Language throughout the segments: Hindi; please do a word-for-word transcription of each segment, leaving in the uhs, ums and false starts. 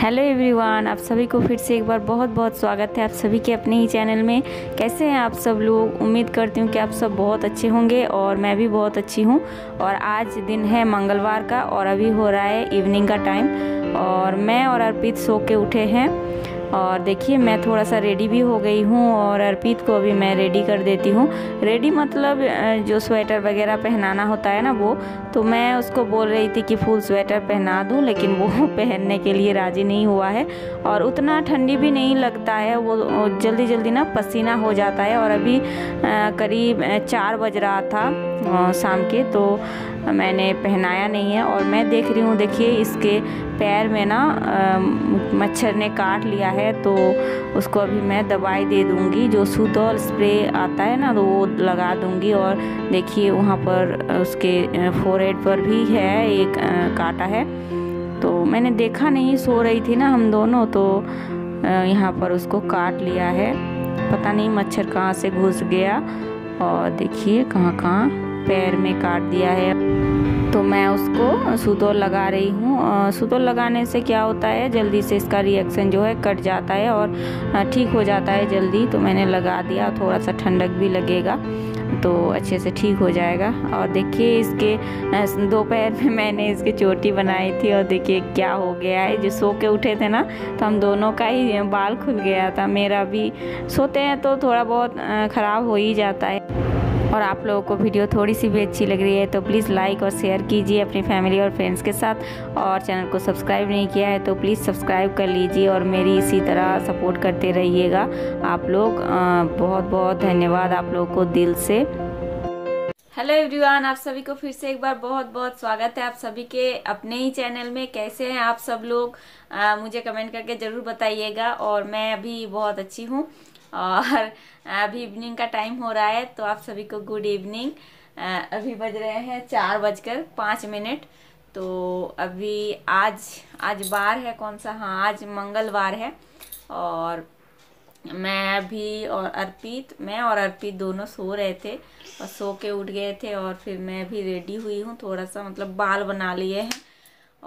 हेलो एवरीवन, आप सभी को फिर से एक बार बहुत बहुत स्वागत है आप सभी के अपने ही चैनल में। कैसे हैं आप सब लोग? उम्मीद करती हूँ कि आप सब बहुत अच्छे होंगे और मैं भी बहुत अच्छी हूँ। और आज दिन है मंगलवार का और अभी हो रहा है इवनिंग का टाइम और मैं और अर्पित सो के उठे हैं। और देखिए मैं थोड़ा सा रेडी भी हो गई हूँ और अर्पित को अभी मैं रेडी कर देती हूँ। रेडी मतलब जो स्वेटर वगैरह पहनाना होता है ना, वो तो मैं उसको बोल रही थी कि फुल स्वेटर पहना दूँ, लेकिन वो पहनने के लिए राज़ी नहीं हुआ है। और उतना ठंडी भी नहीं लगता है, वो जल्दी जल्दी ना पसीना हो जाता है। और अभी करीब चार बज रहा था शाम के, तो मैंने पहनाया नहीं है। और मैं देख रही हूँ, देखिए इसके पैर में ना मच्छर ने काट लिया है, तो उसको अभी मैं दवाई दे दूँगी। जो सुतोल स्प्रे आता है ना, तो वो लगा दूँगी। और देखिए वहाँ पर उसके फोरहेड पर भी है एक काटा है, तो मैंने देखा नहीं, सो रही थी ना हम दोनों, तो यहाँ पर उसको काट लिया है। पता नहीं मच्छर कहाँ से घुस गया और देखिए कहाँ कहाँ पैर में काट दिया है। तो मैं उसको सुतोल लगा रही हूँ। सुतोल लगाने से क्या होता है, जल्दी से इसका रिएक्शन जो है कट जाता है और ठीक हो जाता है जल्दी। तो मैंने लगा दिया, थोड़ा सा ठंडक भी लगेगा तो अच्छे से ठीक हो जाएगा। और देखिए इसके दोपहर में मैंने इसकी चोटी बनाई थी और देखिए क्या हो गया है। जो सो के उठे थे ना, तो हम दोनों का ही बाल खुल गया था। मेरा भी सोते हैं तो थोड़ा बहुत ख़राब हो ही जाता है। और आप लोगों को वीडियो थोड़ी सी भी अच्छी लग रही है तो प्लीज़ लाइक और शेयर कीजिए अपनी फैमिली और फ्रेंड्स के साथ। और चैनल को सब्सक्राइब नहीं किया है तो प्लीज़ सब्सक्राइब कर लीजिए और मेरी इसी तरह सपोर्ट करते रहिएगा आप लोग। बहुत बहुत धन्यवाद आप लोगों को दिल से। हेलो एवरीवन, आप सभी को फिर से एक बार बहुत बहुत स्वागत है आप सभी के अपने ही चैनल में। कैसे हैं आप सब लोग, आ, मुझे कमेंट करके ज़रूर बताइएगा। और मैं अभी बहुत अच्छी हूँ और अभी इवनिंग का टाइम हो रहा है, तो आप सभी को गुड इवनिंग। अभी बज रहे हैं चार बजकर पाँच मिनट। तो अभी आज आज बार है कौन सा, हाँ आज मंगलवार है। और मैं अभी और अर्पित मैं और अर्पित दोनों सो रहे थे और सो के उठ गए थे। और फिर मैं भी रेडी हुई हूँ, थोड़ा सा मतलब बाल बना लिए हैं।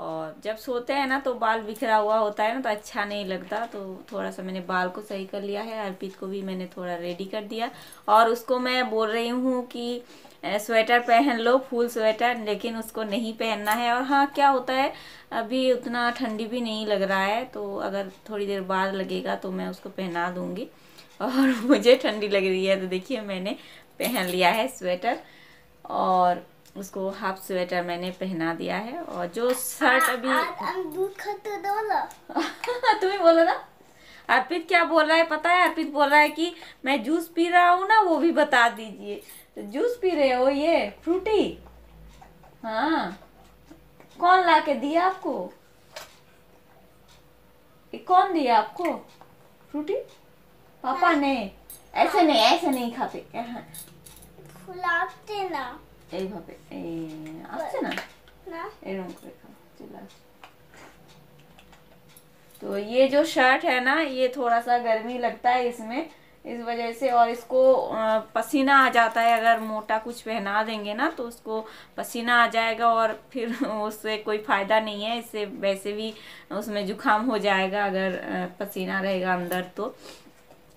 और जब सोते हैं ना तो बाल बिखरा हुआ होता है ना, तो अच्छा नहीं लगता, तो थोड़ा सा मैंने बाल को सही कर लिया है। अर्पित को भी मैंने थोड़ा रेडी कर दिया और उसको मैं बोल रही हूँ कि स्वेटर पहन लो, फुल स्वेटर, लेकिन उसको नहीं पहनना है। और हाँ क्या होता है, अभी उतना ठंडी भी नहीं लग रहा है, तो अगर थोड़ी देर बाद लगेगा तो मैं उसको पहना दूँगी। और मुझे ठंडी लग रही है तो देखिए मैंने पहन लिया है स्वेटर और उसको हाफ स्वेटर मैंने पहना दिया है। और जो शर्ट अभी दूध खाते तुम्हें बोलो ना, अर्पित क्या बोल रहा है पता है? अर्पित बोल रहा है कि मैं जूस पी रहा हूँ ना, वो भी बता दीजिए। तो जूस पी रहे हो, ये फ्रूटी? हाँ, कौन ला के दिया आपको? ये कौन दिया आपको फ्रूटी? पापा हाँ। ने ऐसे नहीं ऐसे नहीं खाते हाँ। फुलाते ना এই ভাবে এই আসছে না না এরকম করে খাও चला। तो ये जो शर्ट है ना, ये थोड़ा सा गर्मी लगता है इसमें, इस वजह से। और इसको पसीना आ जाता है, अगर मोटा कुछ पहना देंगे ना तो उसको पसीना आ जाएगा और फिर उससे कोई फ़ायदा नहीं है। इससे वैसे भी उसमें जुकाम हो जाएगा अगर पसीना रहेगा अंदर, तो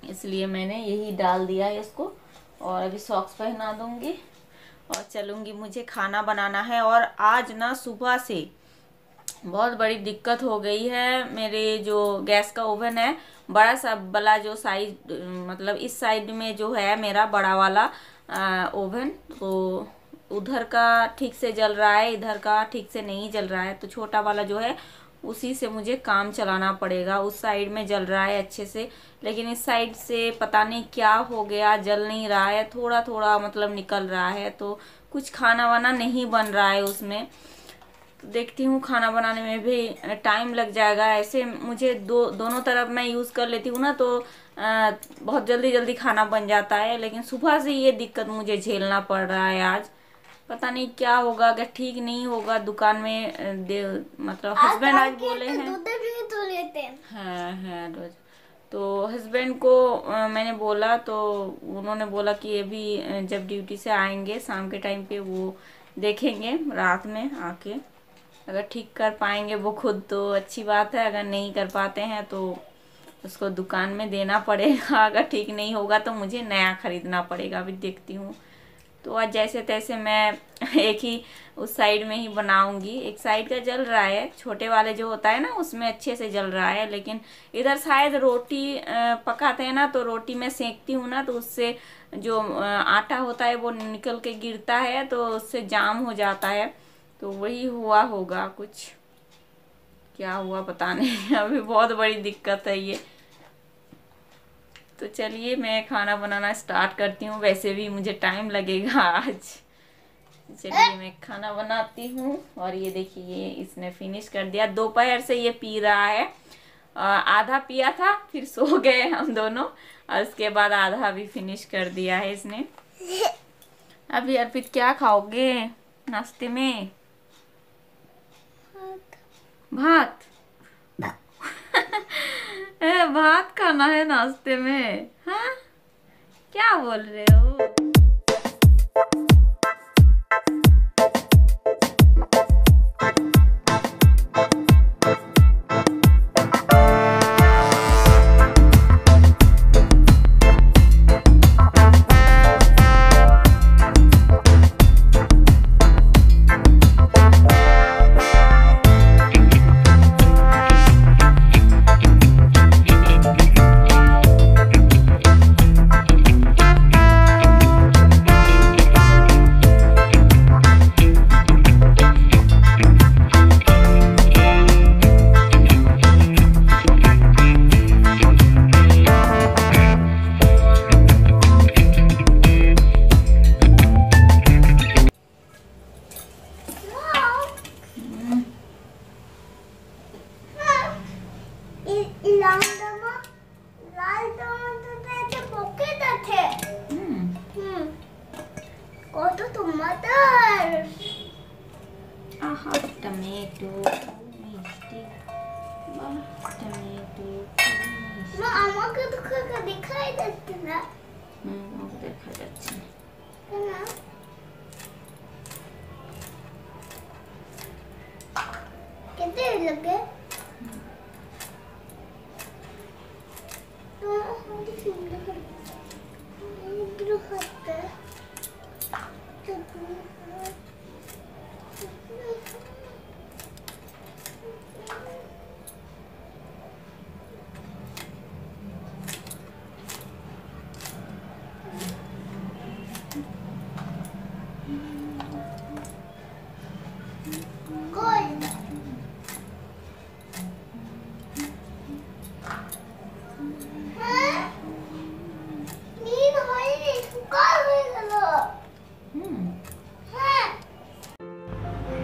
इसलिए मैंने यही डाल दिया है इसको। और अभी सॉक्स पहना दूँगी और चलूँगी, मुझे खाना बनाना है। और आज ना सुबह से बहुत बड़ी दिक्कत हो गई है। मेरे जो गैस का ओवन है, बड़ा सा वाला जो साइड, मतलब इस साइड में जो है मेरा बड़ा वाला ओवन, तो उधर का ठीक से जल रहा है, इधर का ठीक से नहीं जल रहा है। तो छोटा वाला जो है उसी से मुझे काम चलाना पड़ेगा। उस साइड में जल रहा है अच्छे से, लेकिन इस साइड से पता नहीं क्या हो गया, जल नहीं रहा है, थोड़ा थोड़ा मतलब निकल रहा है। तो कुछ खाना वाना नहीं बन रहा है उसमें, तो देखती हूँ खाना बनाने में भी टाइम लग जाएगा। ऐसे मुझे दो दोनों तरफ मैं यूज़ कर लेती हूँ ना, तो आ, बहुत जल्दी जल्दी खाना बन जाता है। लेकिन सुबह से ये दिक्कत मुझे झेलना पड़ रहा है आज, पता नहीं क्या होगा। अगर ठीक नहीं होगा, दुकान में दे मतलब हस्बैंड आज बोले हैं दूध भी तो लेते हैं हाँ हाँ रोज। तो हस्बैंड को आ, मैंने बोला तो उन्होंने बोला कि ये भी जब ड्यूटी से आएंगे शाम के टाइम पे वो देखेंगे रात में आके। अगर ठीक कर पाएंगे वो खुद तो अच्छी बात है, अगर नहीं कर पाते हैं तो उसको दुकान में देना पड़ेगा। अगर ठीक नहीं होगा तो मुझे नया ख़रीदना पड़ेगा, अभी देखती हूँ। तो आज जैसे तैसे मैं एक ही उस साइड में ही बनाऊंगी। एक साइड का जल रहा है, छोटे वाले जो होता है ना उसमें अच्छे से जल रहा है, लेकिन इधर शायद रोटी पकाते हैं ना तो रोटी में सेंकती हूँ ना तो उससे जो आटा होता है वो निकल के गिरता है तो उससे जाम हो जाता है, तो वही हुआ होगा। कुछ क्या हुआ पता नहीं, अभी बहुत बड़ी दिक्कत है ये। तो चलिए मैं खाना बनाना स्टार्ट करती हूँ, वैसे भी मुझे टाइम लगेगा आज। चलिए मैं खाना बनाती हूँ। और ये देखिए ये इसने फिनिश कर दिया, दोपहर से ये पी रहा है, आधा पिया था फिर सो गए हम दोनों और उसके बाद आधा भी फिनिश कर दिया है इसने। अभी अर्पित क्या खाओगे नाश्ते में? भात भात खाना है नाश्ते में? हाँ, क्या बोल रहे हो।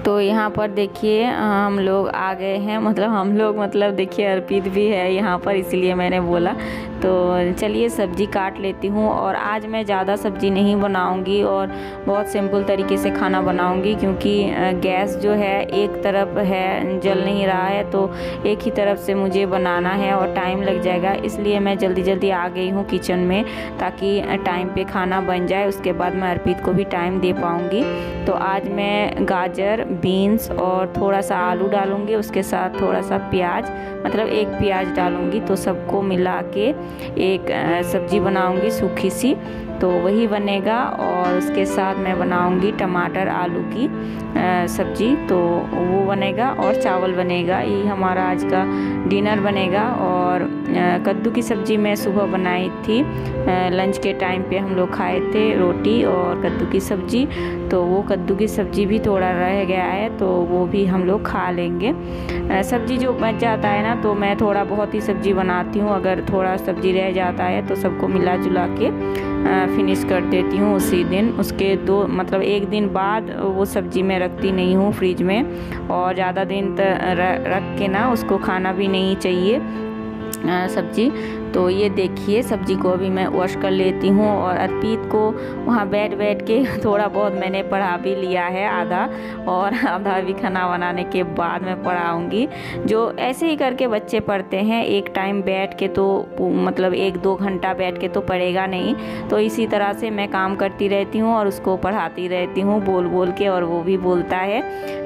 तो यहाँ पर देखिए हम लोग आ गए हैं, मतलब हम लोग मतलब देखिए अर्पित भी है यहाँ पर, इसलिए मैंने बोला। तो चलिए सब्ज़ी काट लेती हूँ। और आज मैं ज़्यादा सब्ज़ी नहीं बनाऊँगी और बहुत सिंपल तरीके से खाना बनाऊँगी, क्योंकि गैस जो है एक तरफ है, जल नहीं रहा है तो एक ही तरफ से मुझे बनाना है और टाइम लग जाएगा, इसलिए मैं जल्दी जल्दी आ गई हूँ किचन में ताकि टाइम पे खाना बन जाए। उसके बाद मैं अर्पित को भी टाइम दे पाऊँगी। तो आज मैं गाजर, बीन्स और थोड़ा सा आलू डालूँगी, उसके साथ थोड़ा सा प्याज, मतलब एक प्याज डालूँगी, तो सबको मिला के एक सब्ज़ी बनाऊंगी सूखी सी, तो वही बनेगा। और उसके साथ मैं बनाऊंगी टमाटर आलू की सब्ज़ी, तो वो बनेगा और चावल बनेगा। ये हमारा आज का डिनर बनेगा। और कद्दू की सब्ज़ी मैं सुबह बनाई थी, लंच के टाइम पे हम लोग खाए थे रोटी और कद्दू की सब्ज़ी, तो वो कद्दू की सब्ज़ी भी थोड़ा रह गया है तो वो भी हम लोग खा लेंगे। सब्ज़ी जो बच जाता है ना तो मैं थोड़ा बहुत ही सब्ज़ी बनाती हूँ, अगर थोड़ा सब्ज़ी रह जाता है तो सबको मिला जुला के फिनिश कर देती हूँ उसी दिन। उसके दो मतलब एक दिन बाद वो सब्ज़ी मैं रखती नहीं हूँ फ्रिज में, और ज़्यादा दिन तक रख के ना उसको खाना भी नहीं चाहिए सब्ज़ी, तो ये देखिए सब्जी को अभी मैं वॉश कर लेती हूँ। और अर्पित को वहाँ बैठ बैठ के थोड़ा बहुत मैंने पढ़ा भी लिया है, आधा और आधा भी खाना बनाने के बाद मैं पढ़ाऊँगी। जो ऐसे ही करके बच्चे पढ़ते हैं, एक टाइम बैठ के तो मतलब एक दो घंटा बैठ के तो पढ़ेगा नहीं। तो इसी तरह से मैं काम करती रहती हूँ और उसको पढ़ाती रहती हूँ बोल बोल के, और वो भी बोलता है।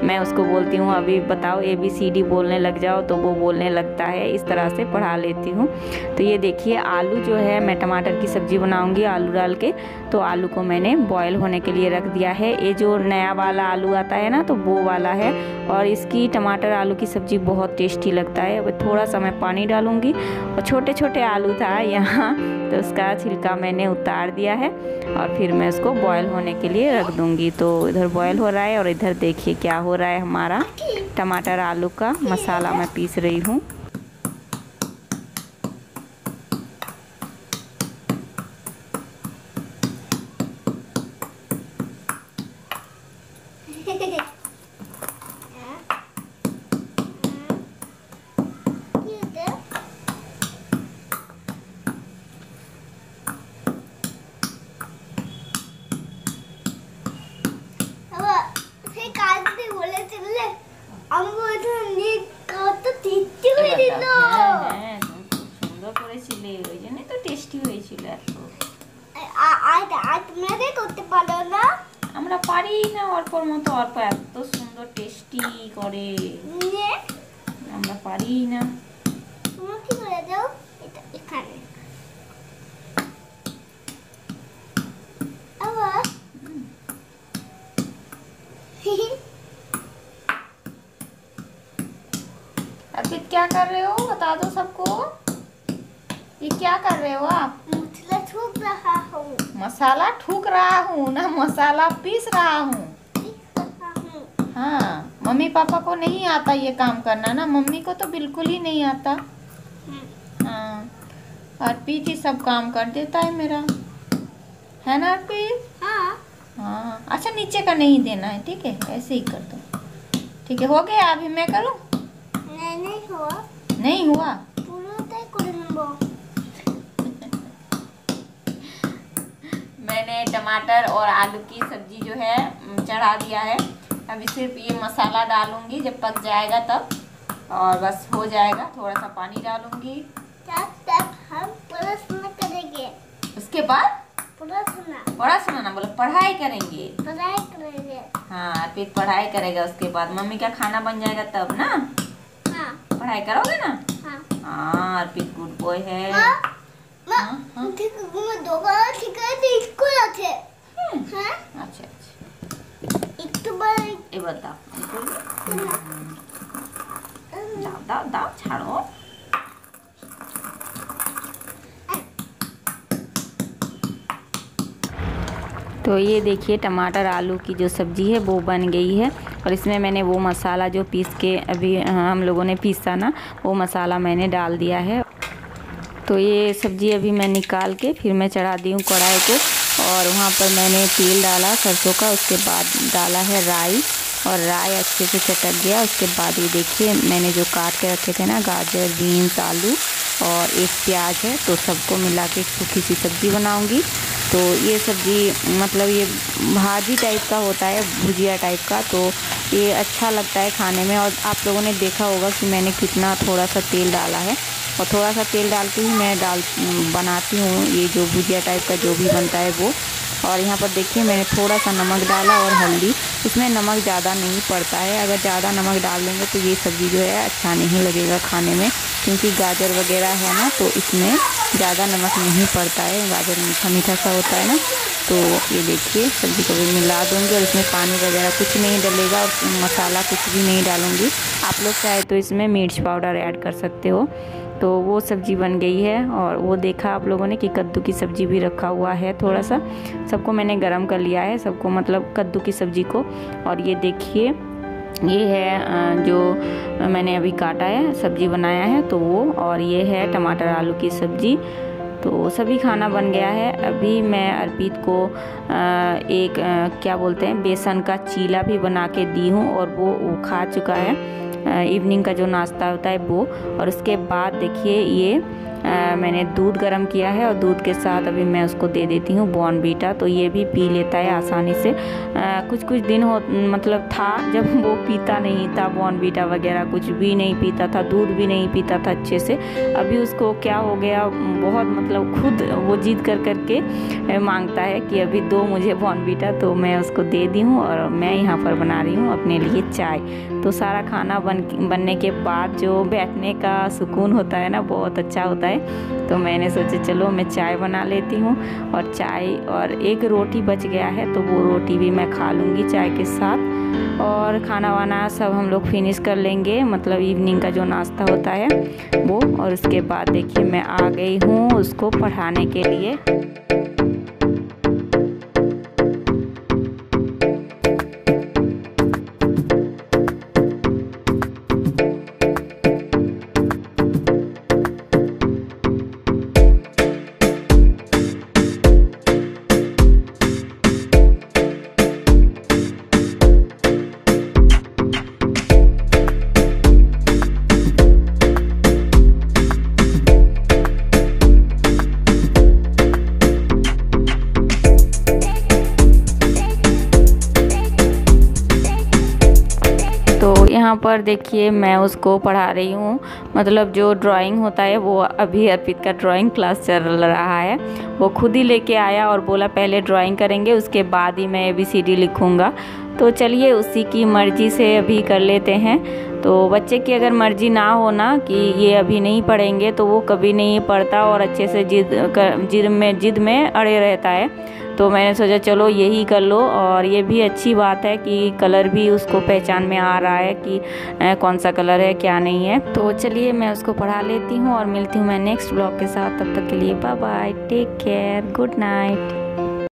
मैं उसको बोलती हूँ अभी बताओ ए बी सी डी बोलने लग जाओ, तो वो बोलने लगता है। इस तरह से पढ़ा लेती हूँ। तो ये देखिए आलू जो है, मैं टमाटर की सब्ज़ी बनाऊंगी आलू डाल के। तो आलू को मैंने बॉयल होने के लिए रख दिया है। ये जो नया वाला आलू आता है ना, तो वो वाला है। और इसकी टमाटर आलू की सब्ज़ी बहुत टेस्टी लगता है। अब थोड़ा सा मैं पानी डालूँगी। और छोटे छोटे आलू था यहाँ, तो उसका छिलका मैंने उतार दिया है और फिर मैं उसको बॉयल होने के लिए रख दूँगी। तो इधर बॉयल हो रहा है और इधर देखिए क्या हो रहा है, हमारा टमाटर आलू का मसाला मैं पीस रही हूँ। अर्पित क्या कर रहे हो बता दो सबको, ये क्या कर रहे हो आप? मसाला ठूक रहा हूँ। मसाला ठूक रहा हूँ ना, मसाला पीस रहा हूँ। हाँ, मम्मी पापा को नहीं आता ये काम करना ना, मम्मी को तो बिल्कुल ही नहीं आता। हाँ, अर्पित ही सब काम कर देता है मेरा, है ना अर्पित? हाँ हाँ। अच्छा नीचे का नहीं देना है, ठीक है? ऐसे ही कर दो, ठीक है? हो गया? अभी मैं करूँ? नहीं नहीं हुआ, नहीं हुआ। मैंने टमाटर और आलू की सब्जी जो है चढ़ा दिया है। अभी सिर्फ ये मसाला डालूंगी, जब पक जाएगा तब, और बस हो जाएगा। थोड़ा सा पानी डालूंगी। तब तक हम पढ़ाई करेंगे। उसके बाद पढ़ाई सुनाना बोलो, पढ़ाई करेंगे, पढ़ाई करेंगे। हाँ, फिर पढ़ाई करेगा। उसके बाद मम्मी का खाना बन जाएगा तब ना। हाँ, पढ़ाई करोगे ना? हाँ हाँ, फिर गुड बॉय है। हाँ, हाँ, हाँ। अच्छा ए बताओ, दाव दाव दाव छाड़ो। तो ये देखिए टमाटर आलू की जो सब्ज़ी है वो बन गई है। और इसमें मैंने वो मसाला जो पीस के अभी हम लोगों ने पीसा ना, वो मसाला मैंने डाल दिया है। तो ये सब्ज़ी अभी मैं निकाल के फिर मैं चढ़ा दी हूँ कढ़ाई को, और वहाँ पर मैंने तेल डाला सरसों का। उसके बाद डाला है राई, और राई अच्छे से चटक गया। उसके बाद ये देखिए मैंने जो काट के रखे थे ना गाजर, बीन्स, आलू और एक प्याज है, तो सबको मिला के सूखी सी सब्ज़ी बनाऊंगी। तो ये सब्ज़ी मतलब ये भाजी टाइप का होता है, भुजिया टाइप का, तो ये अच्छा लगता है खाने में। और आप लोगों ने देखा होगा कि मैंने कितना थोड़ा सा तेल डाला है, और थोड़ा सा तेल डाल के ही मैं डाल बनाती हूँ ये जो भुजिया टाइप का जो भी बनता है वो। और यहाँ पर देखिए मैंने थोड़ा सा नमक डाला और हल्दी। इसमें नमक ज़्यादा नहीं पड़ता है, अगर ज़्यादा नमक डाल देंगे तो ये सब्ज़ी जो है अच्छा नहीं लगेगा खाने में, क्योंकि गाजर वगैरह है ना, तो इसमें ज़्यादा नमक नहीं पड़ता है। गाजर मीठा मीठा सा होता है ना। तो ये देखिए सब्ज़ी को भी मिला दूँगी, और इसमें पानी वगैरह कुछ नहीं डलेगा और मसाला कुछ भी नहीं डालूँगी। आप लोग चाहे तो इसमें मिर्च पाउडर ऐड कर सकते हो। तो वो सब्ज़ी बन गई है। और वो देखा आप लोगों ने कि कद्दू की सब्ज़ी भी रखा हुआ है, थोड़ा सा सबको मैंने गरम कर लिया है, सबको मतलब कद्दू की सब्ज़ी को। और ये देखिए ये है जो मैंने अभी काटा है सब्ज़ी बनाया है, तो वो, और ये है टमाटर आलू की सब्ज़ी। तो सभी खाना बन गया है। अभी मैं अर्पित को एक क्या बोलते हैं बेसन का चीला भी बना के दी हूँ, और वो खा चुका है इवनिंग का जो नाश्ता होता है वो। और उसके बाद देखिए ये आ, मैंने दूध गर्म किया है और दूध के साथ अभी मैं उसको दे देती हूँ बॉर्नवीटा। तो ये भी पी लेता है आसानी से। आ, कुछ कुछ दिन हो मतलब था जब वो पीता नहीं था, बॉर्नवीटा वगैरह कुछ भी नहीं पीता था, दूध भी नहीं पीता था अच्छे से। अभी उसको क्या हो गया, बहुत मतलब खुद वो जिद कर करके मांगता है कि अभी दो मुझे बॉर्नवीटा। तो मैं उसको दे दी हूँ और मैं यहाँ पर बना रही हूँ अपने लिए चाय। तो सारा खाना बन बनने के बाद जो बैठने का सुकून होता है ना, बहुत अच्छा होता है। तो मैंने सोचा चलो मैं चाय बना लेती हूँ, और चाय और एक रोटी बच गया है तो वो रोटी भी मैं खा लूँगी चाय के साथ। और खाना वाना सब हम लोग फिनिश कर लेंगे, मतलब इवनिंग का जो नाश्ता होता है वो। और उसके बाद देखिए मैं आ गई हूँ उसको पढ़ाने के लिए। यहाँ पर देखिए मैं उसको पढ़ा रही हूँ, मतलब जो ड्राइंग होता है वो। अभी अर्पित का ड्राइंग क्लास चल रहा है, वो खुद ही लेके आया और बोला पहले ड्राइंग करेंगे उसके बाद ही मैं ए बी सी डी लिखूँगा। तो चलिए उसी की मर्ज़ी से अभी कर लेते हैं। तो बच्चे की अगर मर्ज़ी ना हो ना कि ये अभी नहीं पढ़ेंगे तो वो कभी नहीं पढ़ता और अच्छे से जिद कर, जिद में जिद में अड़े रहता है। तो मैंने सोचा चलो यही कर लो। और ये भी अच्छी बात है कि कलर भी उसको पहचान में आ रहा है कि कौन सा कलर है क्या नहीं है। तो चलिए मैं उसको पढ़ा लेती हूँ और मिलती हूँ मैं नेक्स्ट ब्लॉग के साथ। तब तक के लिए bye bye, take care, good night.